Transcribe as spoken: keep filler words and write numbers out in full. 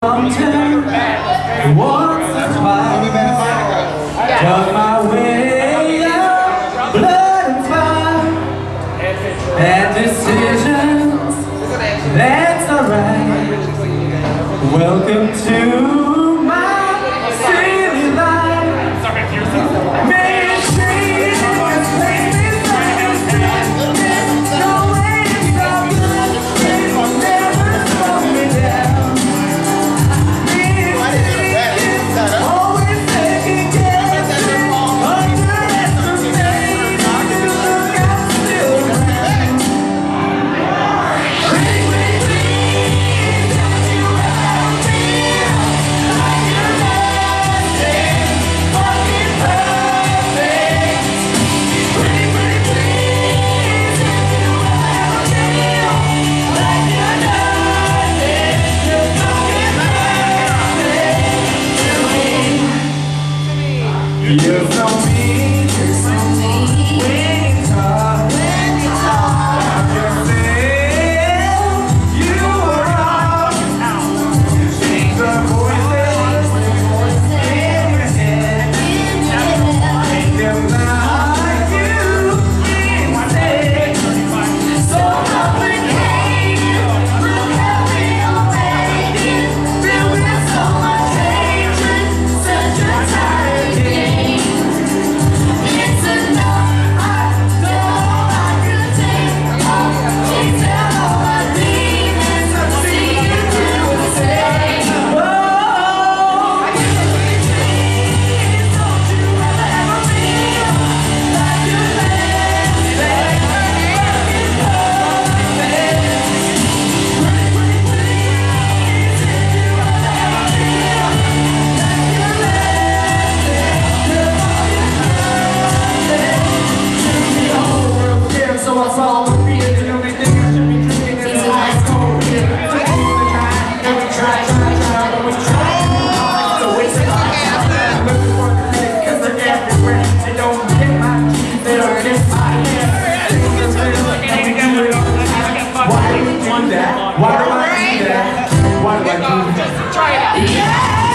Turn back once or twice, dug my way out, blood and fire, bad decisions, that's alright. Welcome to my city life. You know me, wings up, I'm yourself, you are all, you change the voices in your head, make them like you instead, so complicated, look at me, I'm waiting, filled with so much hatred, such a tired day. Why do I do that? Why do I do that? Try it out. Yeah!